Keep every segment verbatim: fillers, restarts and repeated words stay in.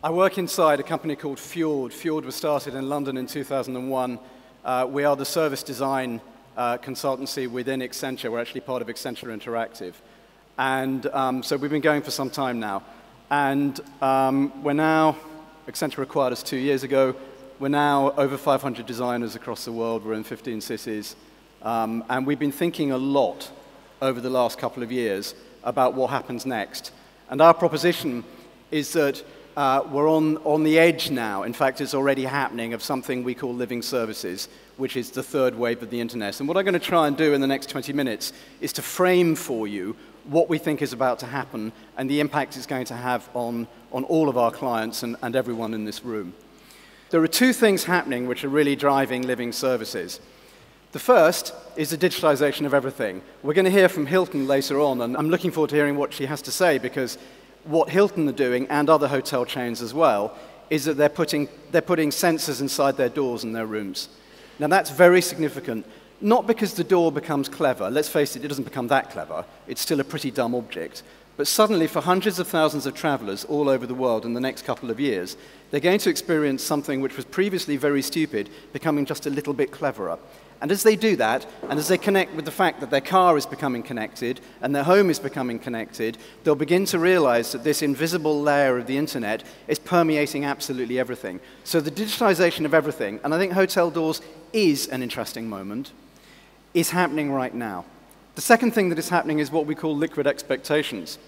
I work inside a company called Fjord. Fjord was started in London in two thousand one. Uh, we are the service design uh, consultancy within Accenture. We're actually part of Accenture Interactive. And um, so we've been going for some time now. And um, we're now, Accenture acquired us two years ago. We're now over five hundred designers across the world. We're in fifteen cities. Um, and we've been thinking a lot over the last couple of years about what happens next. And our proposition is that uh, we're on, on the edge now. In fact, it's already happening, of something we call living services, which is the third wave of the internet. And what I'm going to try and do in the next twenty minutes is to frame for you what we think is about to happen and the impact it's going to have on, on all of our clients and, and everyone in this room. There are two things happening which are really driving living services. The first is the digitalization of everything. We're going to hear from Hilton later on, and I'm looking forward to hearing what she has to say, because what Hilton are doing, and other hotel chains as well, is that they're putting, they're putting sensors inside their doors and their rooms. Now, that's very significant, not because the door becomes clever. Let's face it, it doesn't become that clever. It's still a pretty dumb object. But suddenly, for hundreds of thousands of travelers all over the world in the next couple of years, they're going to experience something which was previously very stupid becoming just a little bit cleverer. And as they do that, and as they connect with the fact that their car is becoming connected and their home is becoming connected, they'll begin to realize that this invisible layer of the internet is permeating absolutely everything. So the digitization of everything, and I think hotel doors is an interesting moment, is happening right now. The second thing that is happening is what we call liquid expectations.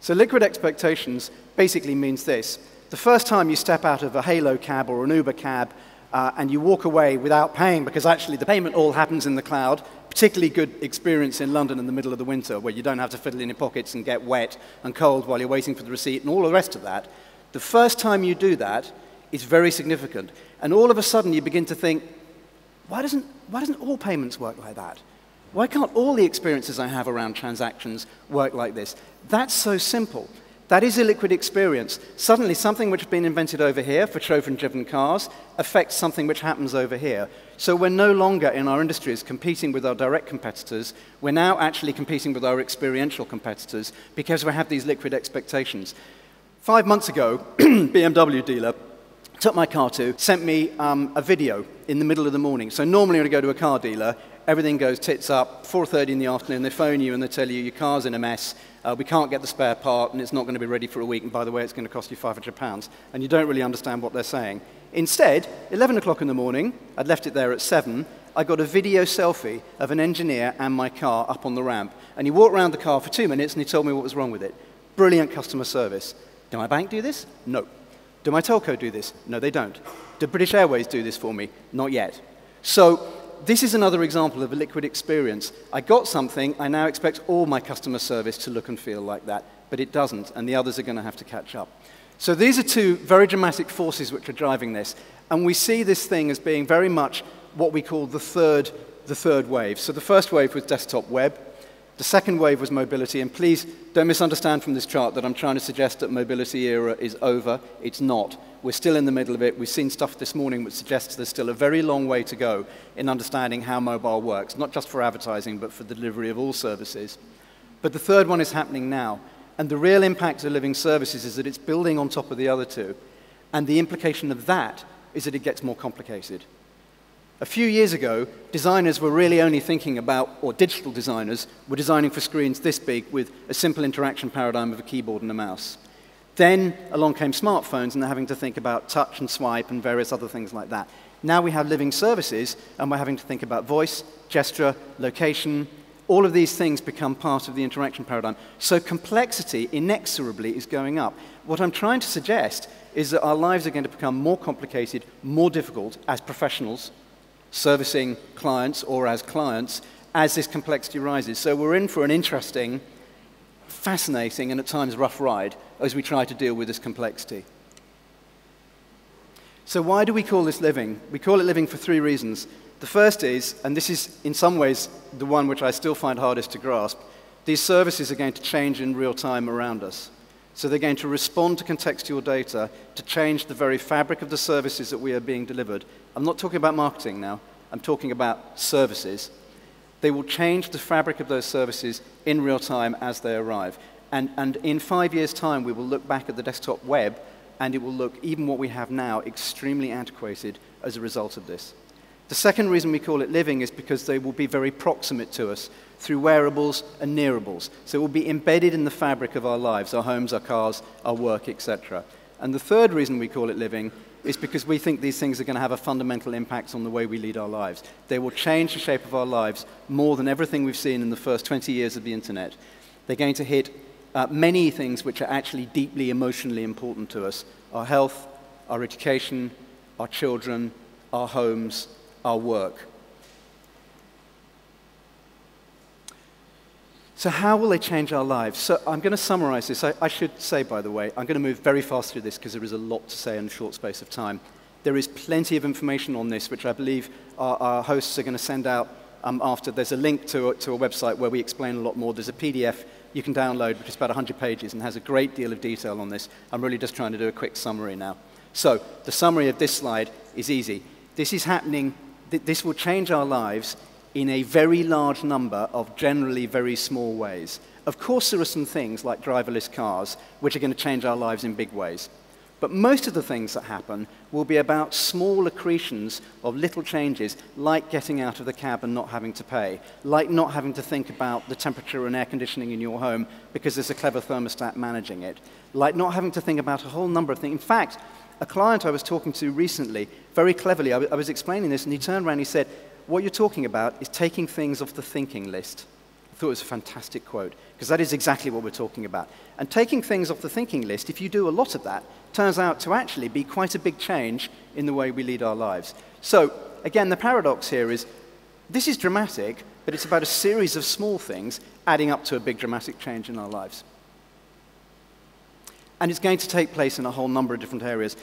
So liquid expectations basically means this. The first time you step out of a Halo cab or an Uber cab, Uh, and you walk away without paying, because actually the payment all happens in the cloud. Particularly good experience in London in the middle of the winter, where you don't have to fiddle in your pockets and get wet and cold while you're waiting for the receipt and all the rest of that. The first time you do that is very significant. And all of a sudden you begin to think, why doesn't, why doesn't all payments work like that? Why can't all the experiences I have around transactions work like this? That's so simple. That is a liquid experience. Suddenly, something which has been invented over here for chauffeur-driven cars affects something which happens over here. So we're no longer, in our industries, competing with our direct competitors. We're now actually competing with our experiential competitors, because we have these liquid expectations. Five months ago, B M W dealer took my car to, sent me um, a video in the middle of the morning. So normally when I go to a car dealer, everything goes tits up, four thirty in the afternoon, they phone you and they tell you your car's in a mess, uh, we can't get the spare part, and it's not going to be ready for a week, and by the way, it's going to cost you five hundred pounds, and you don't really understand what they're saying. Instead, eleven o'clock in the morning, I'd left it there at seven, I got a video selfie of an engineer and my car up on the ramp, and he walked around the car for two minutes and he told me what was wrong with it. Brilliant customer service. Do my bank do this? No. Do my telco do this? No, they don't. Do British Airways do this for me? Not yet. So, this is another example of a liquid experience. I got something, I now expect all my customer service to look and feel like that, but it doesn't, and the others are going to have to catch up. So these are two very dramatic forces which are driving this, and we see this thing as being very much what we call the third, the third wave. So the first wave was desktop web. The second wave was mobility, and please don't misunderstand from this chart that I'm trying to suggest that mobility era is over. It's not. We're still in the middle of it. We've seen stuff this morning which suggests there's still a very long way to go in understanding how mobile works, not just for advertising, but for the delivery of all services. But the third one is happening now, and the real impact of living services is that it's building on top of the other two, and the implication of that is that it gets more complicated. A few years ago, designers were really only thinking about, or digital designers, were designing for screens this big with a simple interaction paradigm of a keyboard and a mouse. Then along came smartphones, and they're having to think about touch and swipe and various other things like that. Now we have living services, and we're having to think about voice, gesture, location. All of these things become part of the interaction paradigm. So complexity inexorably is going up. What I'm trying to suggest is that our lives are going to become more complicated, more difficult as professionals, servicing clients or as clients, as this complexity rises. So we're in for an interesting, fascinating, and at times rough ride as we try to deal with this complexity. So why do we call this living? We call it living for three reasons. The first is, and this is in some ways the one which I still find hardest to grasp, these services are going to change in real time around us. So they're going to respond to contextual data to change the very fabric of the services that we are being delivered. I'm not talking about marketing now. I'm talking about services. They will change the fabric of those services in real time as they arrive. And, and in five years' time, we will look back at the desktop web and it will look, even what we have now, extremely antiquated as a result of this. The second reason we call it living is because they will be very proximate to us through wearables and nearables. So it will be embedded in the fabric of our lives, our homes, our cars, our work, et cetera. And the third reason we call it living is because we think these things are going to have a fundamental impact on the way we lead our lives. They will change the shape of our lives more than everything we've seen in the first twenty years of the internet. They're going to hit uh, many things which are actually deeply emotionally important to us. Our health, our education, our children, our homes, our work. So how will they change our lives? So I'm going to summarize this. I, I should say, by the way, I'm going to move very fast through this because there is a lot to say in a short space of time. There is plenty of information on this, which I believe our, our hosts are going to send out um, after. There's a link to a, to a website where we explain a lot more. There's a P D F you can download, which is about one hundred pages and has a great deal of detail on this. I'm really just trying to do a quick summary now. So the summary of this slide is easy. This is happening. Th- this will change our lives in a very large number of generally very small ways. Of course, there are some things like driverless cars, which are going to change our lives in big ways. But most of the things that happen will be about small accretions of little changes, like getting out of the cab and not having to pay, like not having to think about the temperature and air conditioning in your home because there's a clever thermostat managing it, like not having to think about a whole number of things. In fact, a client I was talking to recently, very cleverly, I, I was explaining this, and he turned around and he said, "What you're talking about is taking things off the thinking list." I thought it was a fantastic quote, because that is exactly what we're talking about. And taking things off the thinking list, if you do a lot of that, turns out to actually be quite a big change in the way we lead our lives. So, again, the paradox here is, this is dramatic, but it's about a series of small things adding up to a big dramatic change in our lives. And it's going to take place in a whole number of different areas.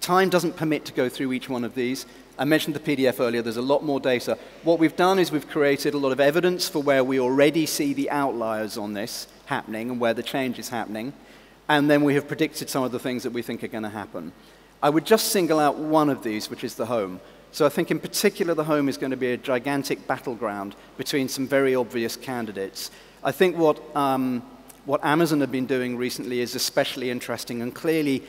Time doesn't permit to go through each one of these. I mentioned the P D F earlier. There's a lot more data. What we've done is we've created a lot of evidence for where we already see the outliers on this happening and where the change is happening. And then we have predicted some of the things that we think are going to happen. I would just single out one of these, which is the home. So I think in particular the home is going to be a gigantic battleground between some very obvious candidates. I think what, um, what Amazon have been doing recently is especially interesting and clearly,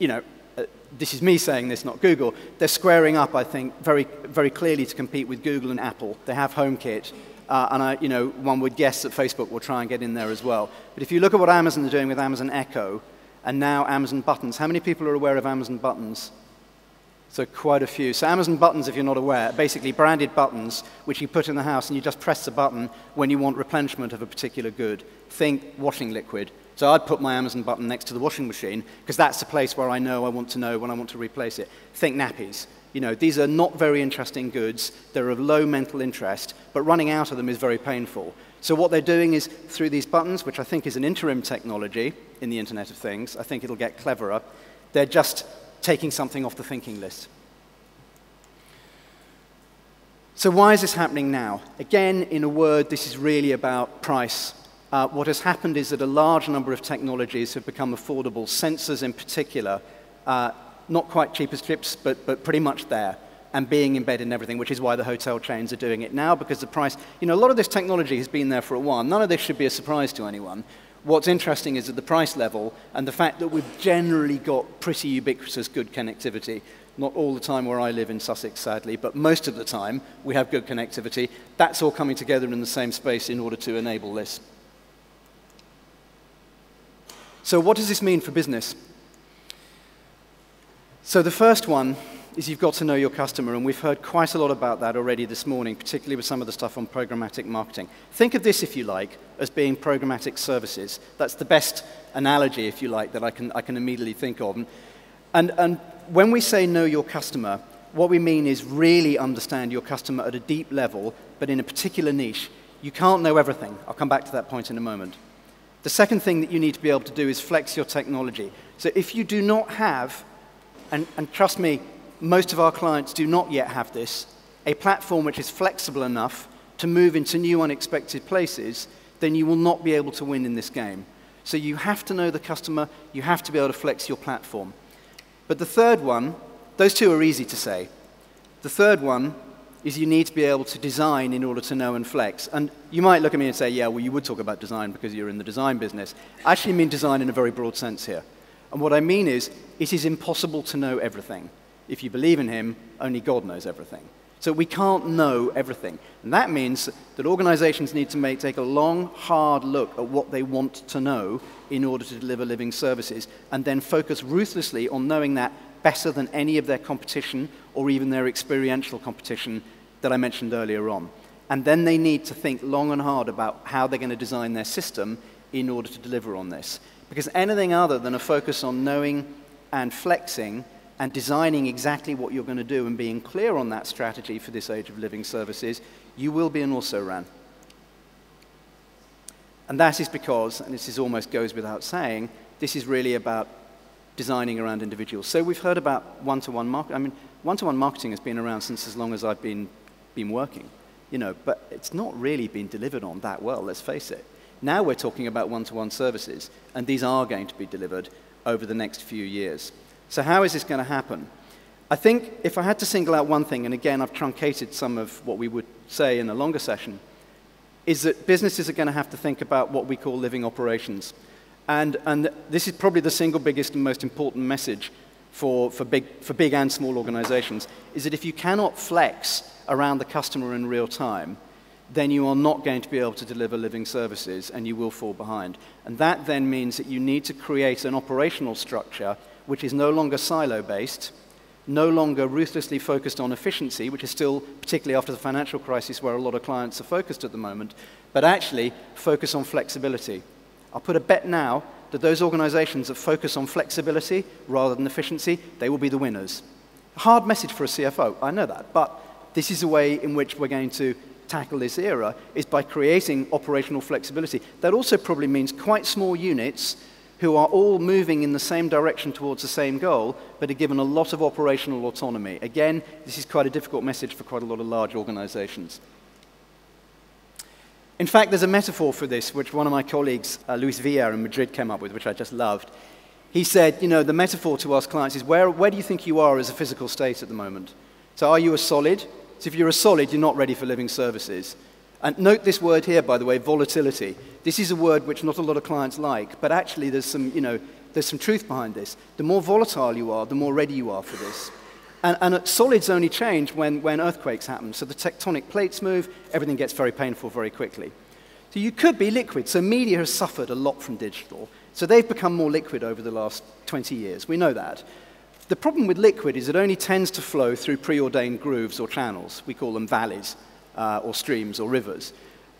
you know, Uh, this is me saying this, not Google. They're squaring up, I think, very, very clearly to compete with Google and Apple. They have HomeKit, uh, and I, you know, one would guess that Facebook will try and get in there as well. But if you look at what Amazon are doing with Amazon Echo, and now Amazon Buttons, how many people are aware of Amazon Buttons? So quite a few. So Amazon Buttons, if you're not aware, are basically branded buttons which you put in the house, and you just press the button when you want replenishment of a particular good. Think washing liquid. So I'd put my Amazon button next to the washing machine, because that's the place where I know I want to know when I want to replace it. Think nappies. You know, these are not very interesting goods. They're of low mental interest, but running out of them is very painful. So what they're doing is, through these buttons, which I think is an interim technology in the Internet of Things, I think it'll get cleverer, they're just taking something off the thinking list. So why is this happening now? Again, in a word, this is really about price. Uh, what has happened is that a large number of technologies have become affordable, sensors in particular, uh, not quite cheap as chips, but, but pretty much there, and being embedded in everything, which is why the hotel chains are doing it now, because the price, you know, a lot of this technology has been there for a while. None of this should be a surprise to anyone. What's interesting is that the price level and the fact that we've generally got pretty ubiquitous good connectivity. Not all the time where I live in Sussex, sadly, but most of the time we have good connectivity. That's all coming together in the same space in order to enable this. So what does this mean for business? So the first one is you've got to know your customer, and we've heard quite a lot about that already this morning, particularly with some of the stuff on programmatic marketing. Think of this, if you like, as being programmatic services. That's the best analogy, if you like, that I can, I can immediately think of. And, and, and when we say know your customer, what we mean is really understand your customer at a deep level, but in a particular niche. You can't know everything. I'll come back to that point in a moment. The second thing that you need to be able to do is flex your technology. So if you do not have, and, and trust me, most of our clients do not yet have this, a platform which is flexible enough to move into new unexpected places, then you will not be able to win in this game. So you have to know the customer, you have to be able to flex your platform. But the third one, those two are easy to say. The third one is you need to be able to design in order to know and flex. And you might look at me and say, yeah, well, you would talk about design because you're in the design business. I actually mean design in a very broad sense here. And what I mean is, it is impossible to know everything. If you believe in him, only God knows everything. So we can't know everything. And that means that organizations need to make, take a long, hard look at what they want to know in order to deliver living services, and then focus ruthlessly on knowing that better than any of their competition or even their experiential competition that I mentioned earlier on. And then they need to think long and hard about how they're going to design their system in order to deliver on this. Because anything other than a focus on knowing and flexing and designing exactly what you're going to do and being clear on that strategy for this age of living services, you will be an also-ran. And that is because, and this is almost goes without saying, this is really about designing around individuals. So we've heard about one-to-one marketing. I mean, one-to-one marketing has been around since as long as I've been, been working. You know, but it's not really been delivered on that well, let's face it. Now we're talking about one-to-one services, and these are going to be delivered over the next few years. So how is this going to happen? I think if I had to single out one thing, and again, I've truncated some of what we would say in a longer session, is that businesses are going to have to think about what we call living operations. And, and this is probably the single biggest and most important message for, for, big, for big and small organizations, is that if you cannot flex around the customer in real time, then you are not going to be able to deliver living services, and you will fall behind. And that then means that you need to create an operational structure which is no longer silo-based, no longer ruthlessly focused on efficiency, which is still, particularly after the financial crisis, where a lot of clients are focused at the moment, but actually focus on flexibility. I'll put a bet now that those organizations that focus on flexibility rather than efficiency, they will be the winners. Hard message for a C F O, I know that, but this is the way in which we're going to tackle this era, is by creating operational flexibility. That also probably means quite small units who are all moving in the same direction towards the same goal, but are given a lot of operational autonomy. Again, this is quite a difficult message for quite a lot of large organizations. In fact, there's a metaphor for this, which one of my colleagues, uh, Luis Villar in Madrid, came up with, which I just loved. He said, you know, the metaphor to us clients is, where, where do you think you are as a physical state at the moment? So are you a solid? So if you're a solid, you're not ready for living services. And note this word here, by the way, volatility. This is a word which not a lot of clients like, but actually there's some, you know, there's some truth behind this. The more volatile you are, the more ready you are for this. And, and solids only change when, when earthquakes happen. So the tectonic plates move, everything gets very painful very quickly. So you could be liquid. So media has suffered a lot from digital. So they've become more liquid over the last twenty years. We know that. The problem with liquid is it only tends to flow through preordained grooves or channels. We call them valleys. Uh, or streams or rivers.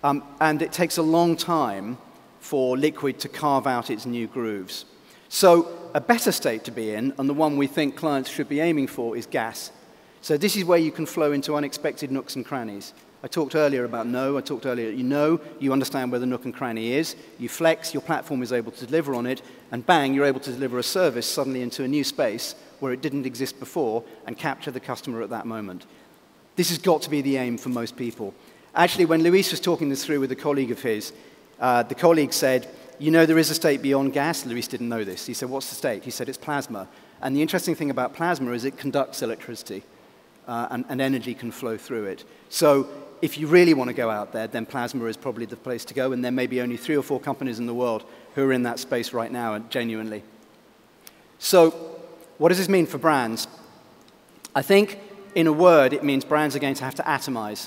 Um, and it takes a long time for liquid to carve out its new grooves. So a better state to be in, and the one we think clients should be aiming for, is gas. So this is where you can flow into unexpected nooks and crannies. I talked earlier about know, I talked earlier, you know, you understand where the nook and cranny is, you flex, your platform is able to deliver on it, and bang, you're able to deliver a service suddenly into a new space where it didn't exist before and capture the customer at that moment. This has got to be the aim for most people. Actually, when Luis was talking this through with a colleague of his, uh, the colleague said, you know, there is a state beyond gas. Luis didn't know this. He said, what's the state? He said, it's plasma. And the interesting thing about plasma is it conducts electricity, uh, and, and energy can flow through it. So if you really want to go out there, then plasma is probably the place to go, and there may be only three or four companies in the world who are in that space right now, and genuinely. So what does this mean for brands? I think, in a word, it means brands are going to have to atomize.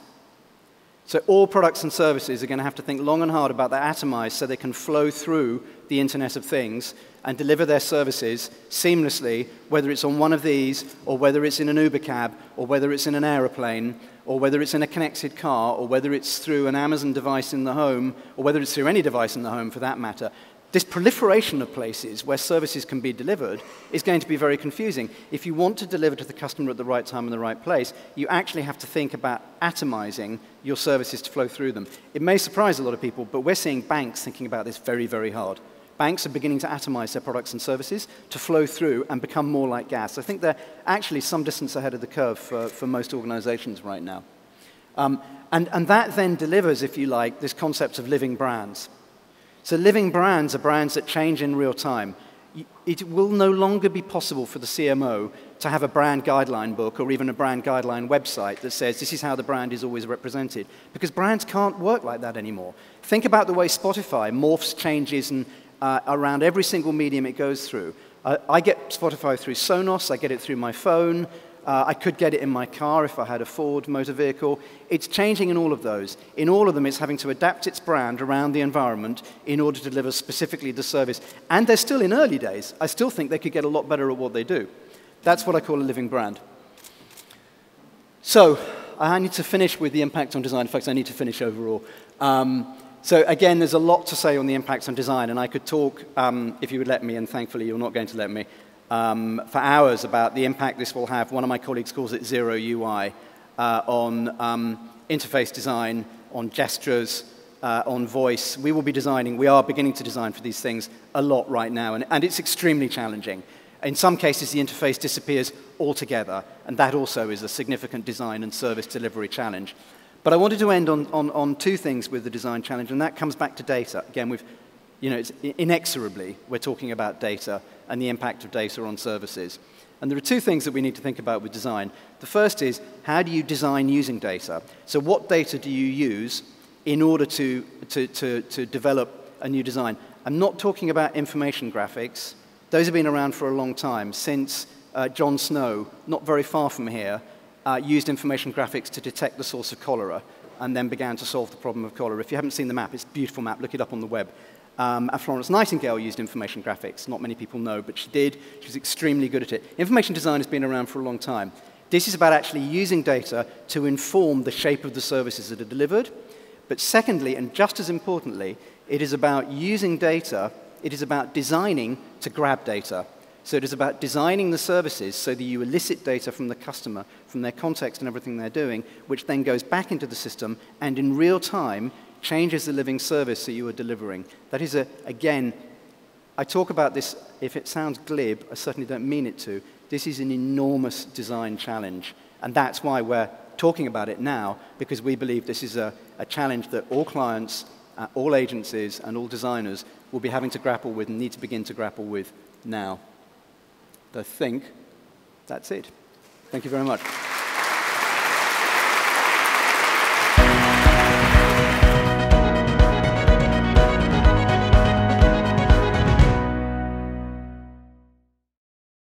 So all products and services are going to have to think long and hard about their atomize so they can flow through the Internet of Things and deliver their services seamlessly, whether it's on one of these, or whether it's in an Uber cab, or whether it's in an aeroplane, or whether it's in a connected car, or whether it's through an Amazon device in the home, or whether it's through any device in the home for that matter. This proliferation of places where services can be delivered is going to be very confusing. If you want to deliver to the customer at the right time and the right place, you actually have to think about atomizing your services to flow through them. It may surprise a lot of people, but we're seeing banks thinking about this very, very hard. Banks are beginning to atomize their products and services to flow through and become more like gas. I think they're actually some distance ahead of the curve for, for most organizations right now. Um, and, and that then delivers, if you like, this concept of living brands. So living brands are brands that change in real time. It will no longer be possible for the C M O to have a brand guideline book or even a brand guideline website that says this is how the brand is always represented, because brands can't work like that anymore. Think about the way Spotify morphs, changes, and, uh, around every single medium it goes through. I, I get Spotify through Sonos, I get it through my phone, uh, I could get it in my car if I had a Ford motor vehicle. It's changing in all of those. In all of them, it's having to adapt its brand around the environment in order to deliver specifically the service. And they're still in early days. I still think they could get a lot better at what they do. That's what I call a living brand. So, I need to finish with the impact on design. In fact, I need to finish overall. Um, so again, there's a lot to say on the impacts on design, and I could talk, um, if you would let me, and thankfully you're not going to let me, um, for hours about the impact this will have. One of my colleagues calls it zero U I, uh, on um, interface design, on gestures, uh, on voice. We will be designing, we are beginning to design for these things a lot right now, and, and it's extremely challenging. In some cases, the interface disappears altogether, and that also is a significant design and service delivery challenge. But I wanted to end on, on, on two things with the design challenge, and that comes back to data. Again, we've, you know, it's inexorably, we're talking about data and the impact of data on services. And there are two things that we need to think about with design. The first is, how do you design using data? So what data do you use in order to, to, to, to develop a new design? I'm not talking about information graphics. Those have been around for a long time, since uh, John Snow, not very far from here, uh, used information graphics to detect the source of cholera and then began to solve the problem of cholera. If you haven't seen the map, it's a beautiful map. Look it up on the web. Um, Florence Nightingale used information graphics. Not many people know, but she did. She was extremely good at it. Information design has been around for a long time. This is about actually using data to inform the shape of the services that are delivered. But secondly, and just as importantly, it is about using data. It is about designing to grab data. So it is about designing the services so that you elicit data from the customer, from their context and everything they're doing, which then goes back into the system and in real time changes the living service that you are delivering. That is, a, again, I talk about this, if it sounds glib, I certainly don't mean it to. This is an enormous design challenge, and that's why we're talking about it now, because we believe this is a, a challenge that all clients, uh, all agencies, and all designers we'll be having to grapple with and need to begin to grapple with now. I think that's it. Thank you very much.